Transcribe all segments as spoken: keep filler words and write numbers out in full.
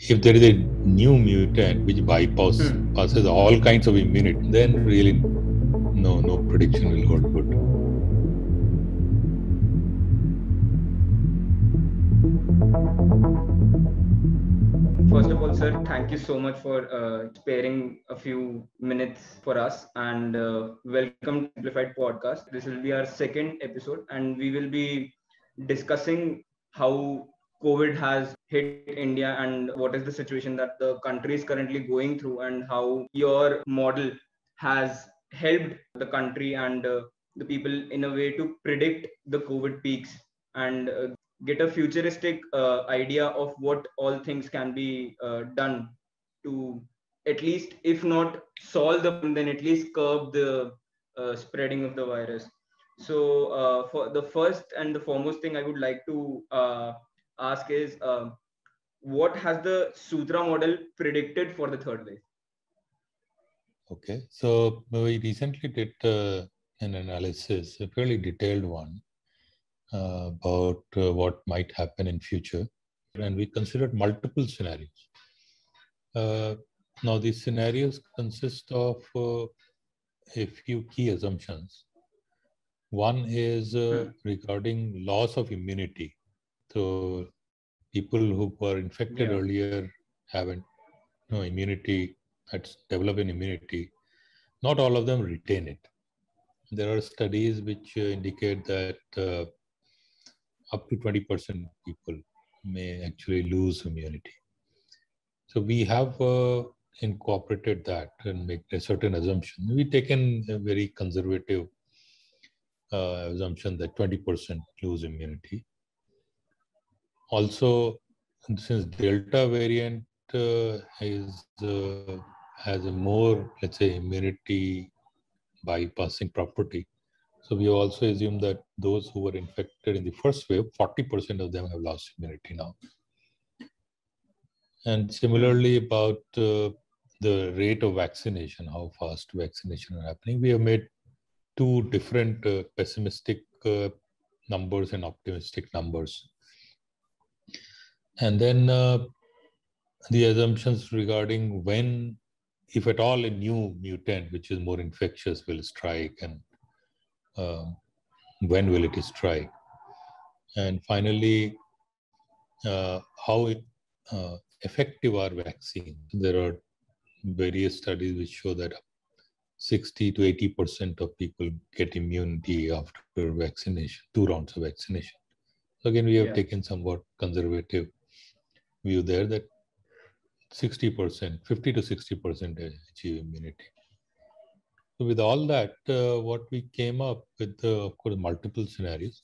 If there is a new mutant which bypasses hmm. passes all kinds of immunity, then really no, no prediction will hold good. First of all, sir, thank you so much for uh, sparing a few minutes for us, and uh, welcome to Simplified Podcast. This will be our second episode, and we will be discussing how COVID has hit India and what is the situation that the country is currently going through, and how your model has helped the country and uh, the people in a way to predict the COVID peaks and uh, get a futuristic uh, idea of what all things can be uh, done to at least, if not solve them, then at least curb the uh, spreading of the virus. So uh, for the first and the foremost thing I would like to uh, ask is, uh, what has the Sutra model predicted for the third wave? Okay, so we recently did uh, an analysis, a fairly detailed one, uh, about uh, what might happen in future, and we considered multiple scenarios. Uh, now, these scenarios consist of uh, a few key assumptions. One is uh, hmm. regarding loss of immunity. So people who were infected yeah. earlier haven't, no immunity, that's develop an immunity. Not all of them retain it. There are studies which indicate that uh, up to twenty percent of people may actually lose immunity. So we have uh, incorporated that and made a certain assumption. We've taken a very conservative uh, assumption that twenty percent lose immunity. Also, since Delta variant uh, is, uh, has a more, let's say, immunity bypassing property, so we also assume that those who were infected in the first wave, forty percent of them have lost immunity now. And similarly, about uh, the rate of vaccination, how fast vaccination are happening, we have made two different uh, pessimistic uh, numbers and optimistic numbers. And then uh, the assumptions regarding when, if at all, a new mutant, which is more infectious, will strike, and uh, when will it strike. And finally, uh, how it, uh, effective are vaccines. There are various studies which show that sixty to eighty percent of people get immunity after vaccination, two rounds of vaccination. So again, we have yeah. taken somewhat conservative view there that sixty percent, fifty to sixty percent achieve immunity. So with all that, uh, what we came up with, uh, of course, multiple scenarios.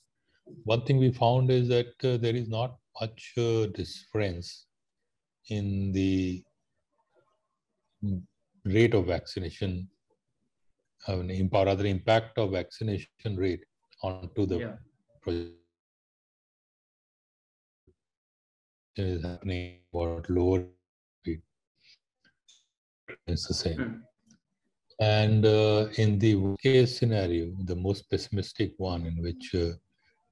One thing we found is that uh, there is not much uh, difference in the rate of vaccination, I mean, or rather impact of vaccination rate onto the yeah. project. Is happening about lower speed. It's the same. Mm. And uh, in the worst case scenario, the most pessimistic one, in which uh,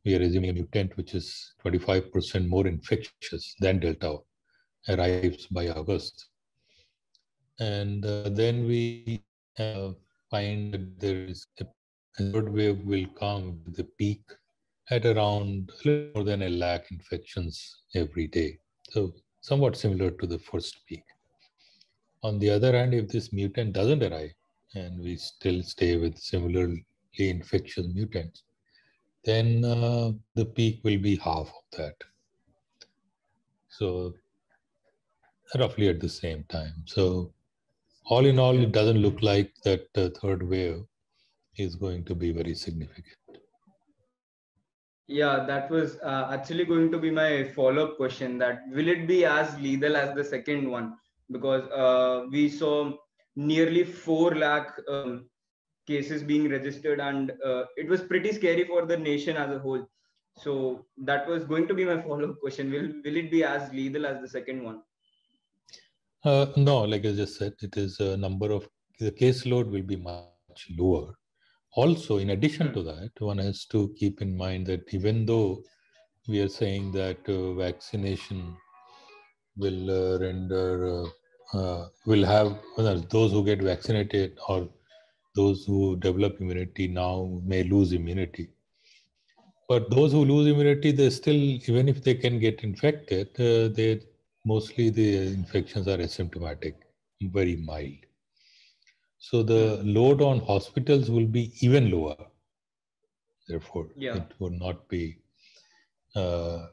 we are assuming a mutant which is twenty-five percent more infectious than Delta, arrives by August. And uh, then we uh, find that there is a third wave will come with the peak at around more than a lakh infections every day. So somewhat similar to the first peak. On the other hand, if this mutant doesn't arrive and we still stay with similarly infectious mutants, then uh, the peak will be half of that. So roughly at the same time. So all in all, it doesn't look like that uh, third wave is going to be very significant. Yeah, that was uh, actually going to be my follow-up question, that will it be as lethal as the second one? Because uh, we saw nearly four lakh um, cases being registered, and uh, it was pretty scary for the nation as a whole. So that was going to be my follow-up question. Will, will it be as lethal as the second one? Uh, no, like I just said, it is a number of, the caseload will be much lower. Also, in addition to that, one has to keep in mind that even though we are saying that uh, vaccination will uh, render, uh, uh, will have, well, those who get vaccinated or those who develop immunity now may lose immunity. But those who lose immunity, they still, even if they can get infected, uh, they mostly the infections are asymptomatic, very mild. So the load on hospitals will be even lower. Therefore, yeah. It would not be uh,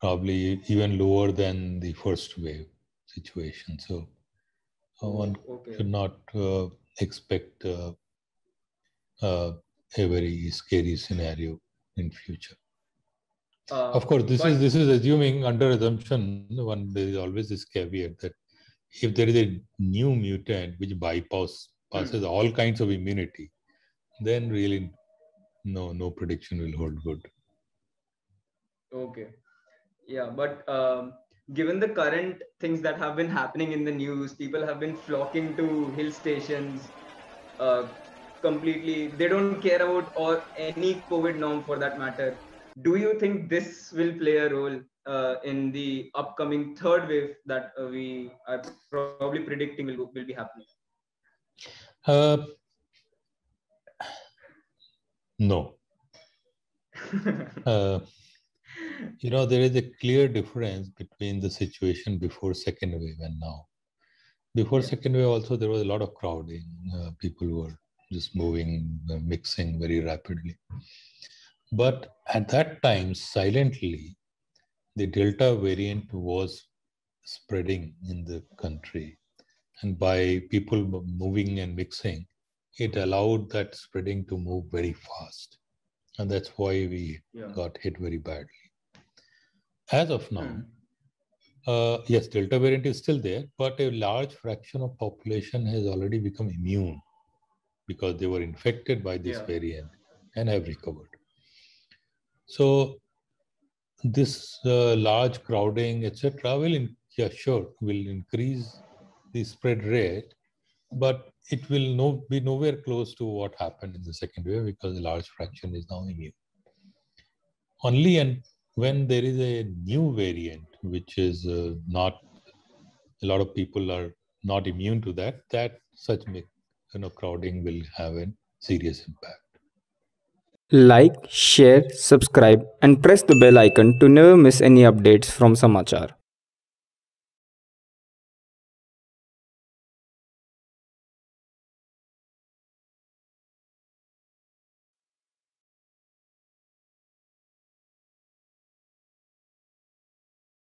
probably even lower than the first wave situation. So one okay. should not uh, expect uh, uh, a very scary scenario in future. Uh, of course, this is this is assuming, under assumption, one there is always this caveat that if there is a new mutant which bypasses passes mm. all kinds of immunity, then really no no prediction will hold good. Okay, yeah, but um, given the current things that have been happening in the news, people have been flocking to hill stations. Uh, completely, they don't care about or any COVID norm for that matter. Do you think this will play a role uh, in the upcoming third wave that uh, we are probably predicting will, will be happening? Uh, no. uh, you know, there is a clear difference between the situation before second wave and now. Before second wave also, there was a lot of crowding. Uh, people were just moving, uh, mixing very rapidly. But at that time, silently, the Delta variant was spreading in the country. And by people moving and mixing, it allowed that spreading to move very fast. And that's why we yeah. got hit very badly. As of now, uh, yes, Delta variant is still there, but a large fraction of population has already become immune because they were infected by this yeah. variant and have recovered. So this uh, large crowding, et cetera, will in, yeah, sure will increase the spread rate, but it will no be nowhere close to what happened in the second wave because a large fraction is now immune. Only and when there is a new variant, which is uh, not a lot of people are not immune to that, that such you know crowding will have a serious impact. Like, share, subscribe and press the bell icon to never miss any updates from Summachar.